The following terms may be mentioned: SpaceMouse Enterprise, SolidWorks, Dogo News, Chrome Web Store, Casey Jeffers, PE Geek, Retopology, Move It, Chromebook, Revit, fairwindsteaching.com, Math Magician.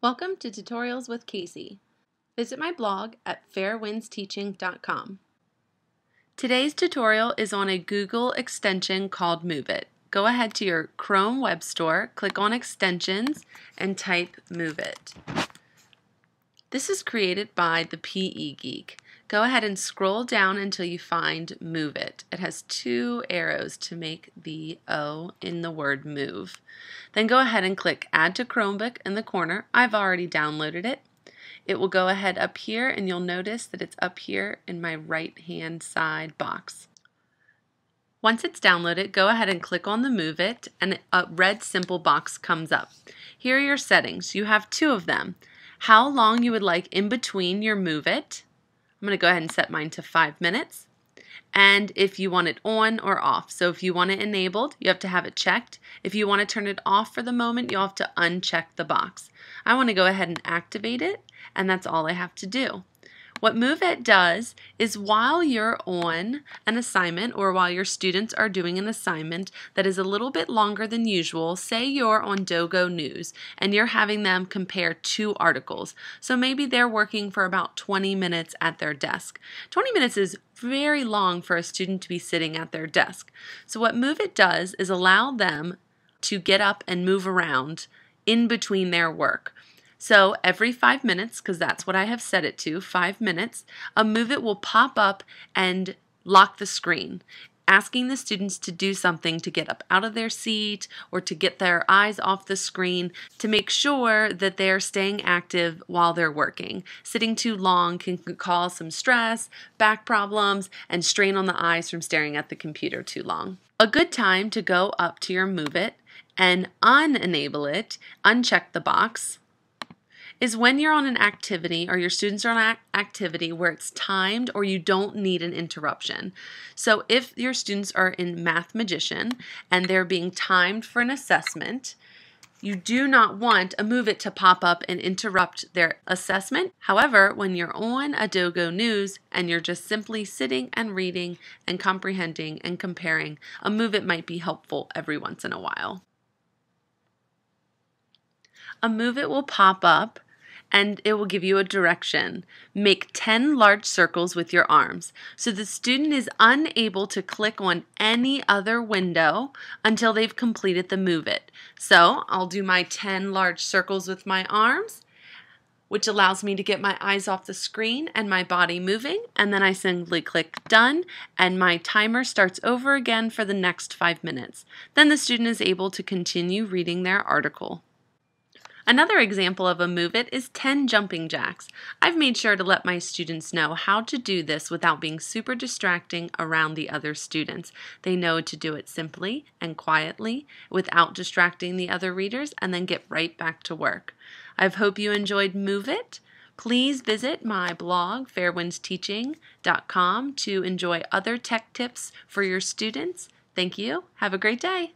Welcome to Tutorials with Casey. Visit my blog at fairwindsteaching.com. Today's tutorial is on a Google extension called Move It. Go ahead to your Chrome Web Store, click on Extensions, and type Move It. This is created by the PE Geek. Go ahead and scroll down until you find Move It. It has two arrows to make the O in the word move. Then go ahead and click Add to Chromebook in the corner. I've already downloaded it. It will go ahead up here, and you'll notice that it's up here in my right-hand side box. Once it's downloaded, go ahead and click on the Move It, and a red simple box comes up. Here are your settings. You have two of them. How long you would like in between your Move It. I'm going to go ahead and set mine to 5 minutes. And if you want it on or off. So if you want it enabled, you have to have it checked. If you want to turn it off for the moment, you'll have to uncheck the box. I want to go ahead and activate it, and that's all I have to do. What Move It does is while you're on an assignment or while your students are doing an assignment that is a little bit longer than usual, say you're on Dogo News and you're having them compare two articles. So maybe they're working for about 20 minutes at their desk. 20 minutes is very long for a student to be sitting at their desk. So what Move It does is allow them to get up and move around in between their work. So every 5 minutes, because that's what I have set it to, 5 minutes, a Move It will pop up and lock the screen, asking the students to do something to get up out of their seat or to get their eyes off the screen to make sure that they're staying active while they're working. Sitting too long can cause some stress, back problems, and strain on the eyes from staring at the computer too long. A good time to go up to your Move It and unenable it, uncheck the box, is when you're on an activity or your students are on an activity where it's timed or you don't need an interruption. So if your students are in Math Magician and they're being timed for an assessment, you do not want a Move It to pop up and interrupt their assessment. However, when you're on a Dogo News and you're just simply sitting and reading and comprehending and comparing, a Move It might be helpful every once in a while. A Move It will pop up and it will give you a direction. Make 10 large circles with your arms. So the student is unable to click on any other window until they've completed the Move It. So I'll do my 10 large circles with my arms, which allows me to get my eyes off the screen and my body moving, and then I simply click Done, and my timer starts over again for the next 5 minutes. Then the student is able to continue reading their article. Another example of a Move It is 10 jumping jacks. I've made sure to let my students know how to do this without being super distracting around the other students. They know to do it simply and quietly without distracting the other readers and then get right back to work. I hope you enjoyed Move It. Please visit my blog, fairwindsteaching.com, to enjoy other tech tips for your students. Thank you. Have a great day.